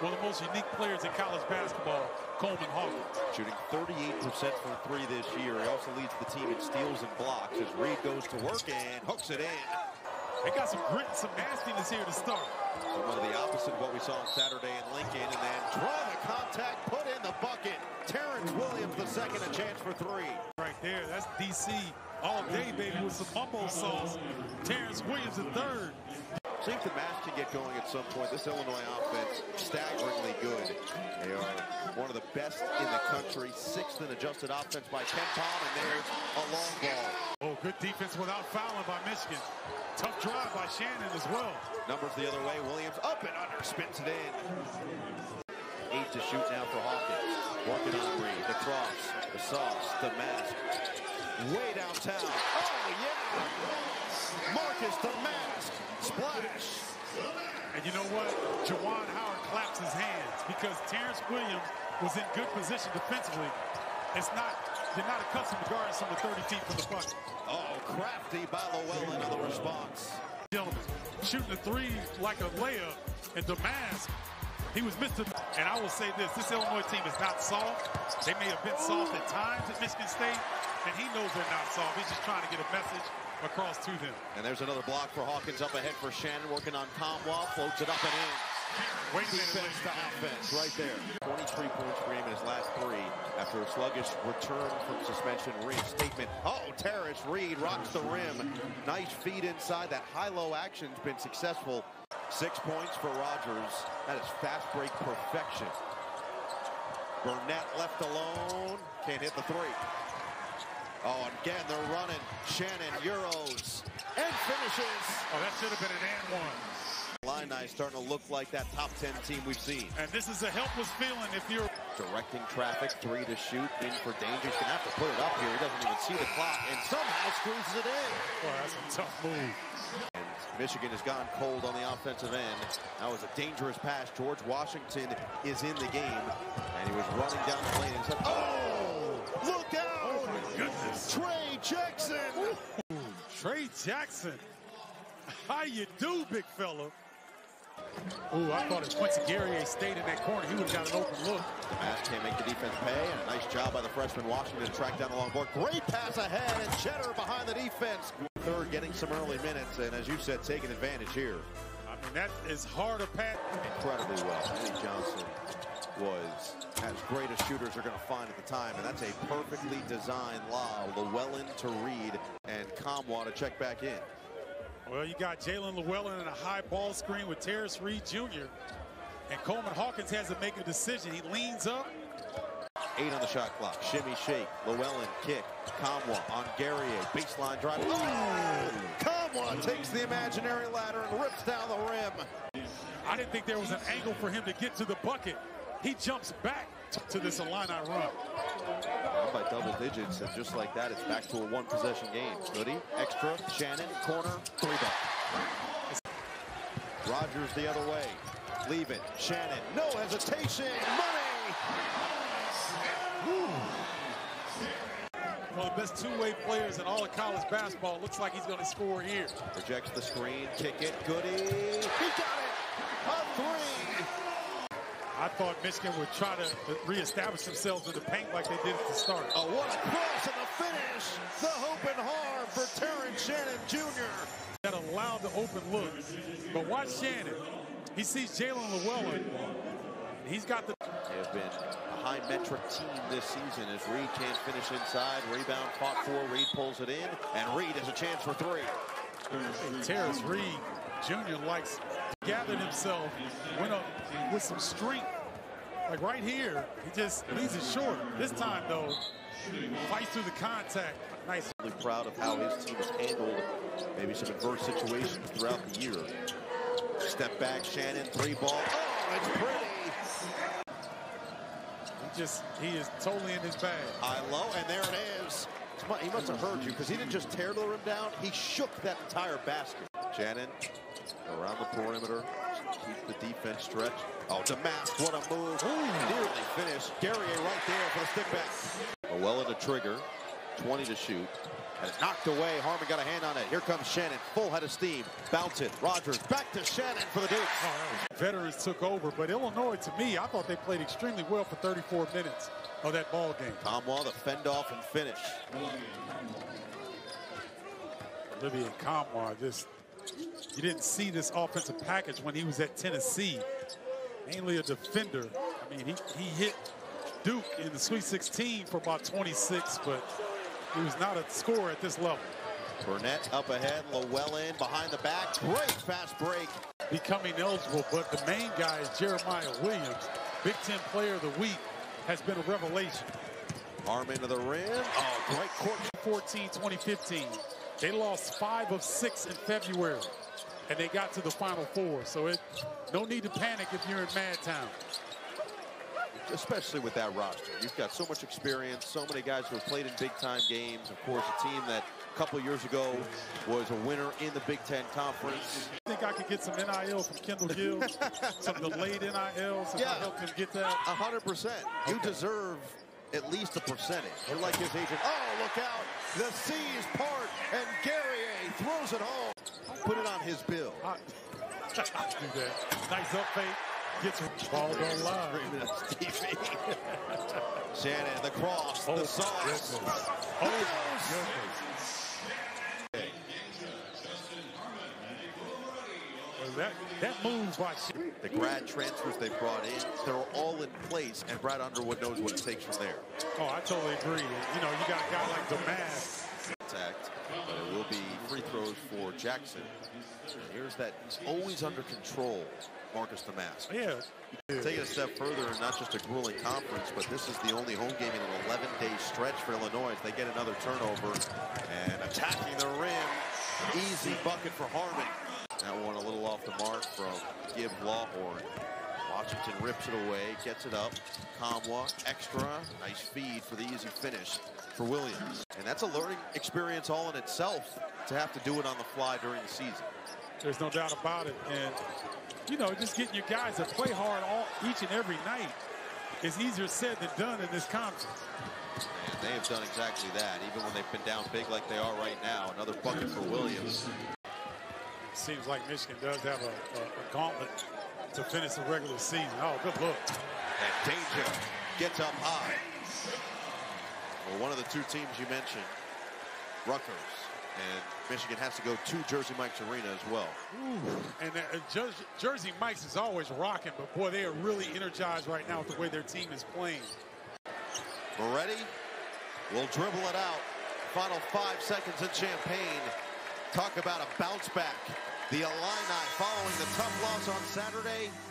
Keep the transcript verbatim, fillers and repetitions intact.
one of the most unique players in college basketball, Coleman Hawkins. Shooting thirty-eight percent from three this year. He also leads the team in steals and blocks as Reed goes to work and hooks it in. They got some grit and some nastiness here to start. So one of the opposite of what we saw on Saturday in Lincoln, and then draw the contact, put in the bucket. Terrence Williams, the second, a chance for three. Right there, that's D C all day, baby, with some mumbo sauce. Terrence Williams, the third. See if the match can get going at some point. This Illinois offense, staggeringly good. They are one of the best in the country. Sixth in adjusted offense by Kenpom, and there's a long ball. Oh, good defense without fouling by Michigan. Tough drive by Shannon as well. Numbers the other way. Williams up and under, spins it in. Eight to shoot now for Hawkins. Working on Reed. The cross, the sauce, the mask. Way downtown. Oh, yeah. Marcus, the mask. Splash. And you know what? Juwan Howard claps his hands because Terrence Williams was in good position defensively. It's not, they're not accustomed to guarding someone thirty feet from the bucket. Oh, crafty by Llewellyn on the response. Gentlemen, shooting a three like a layup, and the mask, he was Mister And I will say this, this Illinois team is not soft. They may have been soft at times at Michigan State, and he knows they're not soft. He's just trying to get a message across to them. And there's another block for Hawkins up ahead for Shannon, working on Kamwa, floats it up and in. Wait a minute, defense to offense right there. twenty-three points for him in his last three after a sluggish return from suspension. Reed statement. Oh, Terrace Reed rocks the rim. Nice feed inside. That high-low action's been successful. Six points for Rogers. That is fast break perfection. Burnett left alone. Can't hit the three. Oh, again, they're running. Shannon, Euros, and finishes. Oh, that should have been an and one. Illini starting to look like that top ten team we've seen. And this is a helpless feeling if you're... Directing traffic, three to shoot, in for danger. He's going to have to put it up here. He doesn't even see the clock, and somehow squeezes it in. Well, that's a tough move. And Michigan has gone cold on the offensive end. That was a dangerous pass. George Washington is in the game, and he was running down the lane and said, oh, look out! Oh, my goodness. Tray Jackson! Ooh, Tray Jackson. How you do, big fella? Ooh, I thought if Quincy Guerrier stayed in that corner, he would have got an open look. The pass can't make the defense pay, and a nice job by the freshman Washington to track down the long board. Great pass ahead, and Cheddar behind the defense. Third, getting some early minutes, and as you said, taking advantage here. I mean, that is hard to pass. Incredibly well. Eddie Johnson was as great as shooters are going to find at the time, and that's a perfectly designed lob. Llewellyn to Reed, and Kamwa to check back in. Well, you got Jaylin Llewellyn in a high ball screen with Terrace Reed Junior And Coleman Hawkins has to make a decision. He leans up. Eight on the shot clock. Shimmy shake. Llewellyn kick. Kamwa on Guerrier. Baseline drive. Oh! Kamwa takes the imaginary ladder and rips down the rim. I didn't think there was an angle for him to get to the bucket. He jumps back to this Illini run. By double digits, and just like that, it's back to a one-possession game. Goody, extra, Shannon, corner, three back. Rogers the other way. Leave it, Shannon, no hesitation, money! One of the best two-way players in all of college basketball. Looks like he's going to score here. Rejects the screen, kick it, Goody, he got it! A three! I thought Michigan would try to reestablish themselves in the paint like they did at the start. Oh, what a cross and a finish! The hope and harm for Terrence Shannon Junior That allowed the open look. But watch Shannon. He sees Jaylin Llewellyn. He's got the... They have been a high-metric team this season as Reed can't finish inside. Rebound fought for. Reed pulls it in. And Reed has a chance for three. And Terrence Reed Junior likes... Gathered himself, went up with some strength. Like right here, he just leaves it short. This time, though, fights through the contact. Nice. Really proud of how his team has handled maybe some adverse situations throughout the year. Step back, Shannon, three ball. Oh, it's pretty. He just, he is totally in his bag. High low, and there it is. He must have heard you because he didn't just tear the rim down, he shook that entire basket. Shannon around the perimeter, keep the defense stretched. Oh, Damask, what a move. Ooh, nearly finished. Guerrier right there for the stick back. Llewellyn to trigger, twenty to shoot. And it's knocked away. Harmon got a hand on it. Here comes Shannon. Full head of steam. Bounce it. Rogers back to Shannon for the Dukes. Oh, veterans took over, but Illinois, to me, I thought they played extremely well for thirty-four minutes of that ball game. Kamwa to fend off and finish. Olivia Kamwa, just, you didn't see this offensive package when he was at Tennessee. Mainly a defender. I mean, he, he hit Duke in the Sweet sixteen for about twenty-six, but he was not a scorer at this level. Burnett up ahead, Llewellyn behind the back. Great fast break. Becoming eligible, but the main guy is Jeremiah Williams. Big Ten Player of the Week has been a revelation. Arm into the rim. Oh, great court. twenty fourteen, twenty fifteen. They lost five of six in February, and they got to the Final Four. So it, no need to panic if you're in Mad Town. Especially with that roster. You've got so much experience, so many guys who have played in big-time games. Of course, a team that a couple years ago was a winner in the Big Ten Conference. I think I could get some N I L from Kendall Gill, some delayed N I Ls, and yeah, I help him get that. one hundred percent. Okay. You deserve at least a percentage. You're like his agent. Oh, look out. The C's part, and Guerrier throws it home. Put it on his bill. I, I do that. Nice up fake. Gets ball on live. Shannon, the cross, oh, the sauce. Oh, yes. Well, that, that move by the grad transfers they brought in, they're all in place, and Brad Underwood knows what it takes from there. Oh, I totally agree. You know, you got a guy like Damas. Contact, but it will be free throws for Jackson. And here's that, always under control, Marcus Thomas. Yeah. Take it a step further, and not just a grueling conference, but this is the only home game in an eleven-day stretch for Illinois. They get another turnover, and attacking the rim. Easy bucket for Harmon. That one a little off the mark from Gib Lawhorn. Washington rips it away, gets it up. Kamwa, extra. Nice feed for the easy finish for Williams. And that's a learning experience all in itself, to have to do it on the fly during the season. There's no doubt about it. And, you know, just getting your guys to play hard all, each and every night is easier said than done in this conference. And they have done exactly that, even when they've been down big like they are right now. Another bucket for Williams. Seems like Michigan does have a, a, a gauntlet to finish the regular season. Oh, good look. And danger gets up high. Well, one of the two teams you mentioned, Rutgers, and Michigan has to go to Jersey Mike's Arena as well. Ooh, and uh, Jer Jersey Mike's is always rocking, but boy, they are really energized right now with the way their team is playing. Moretti will dribble it out. Final five seconds in Champaign. Talk about a bounce back. The Illini, following the tough loss on Saturday,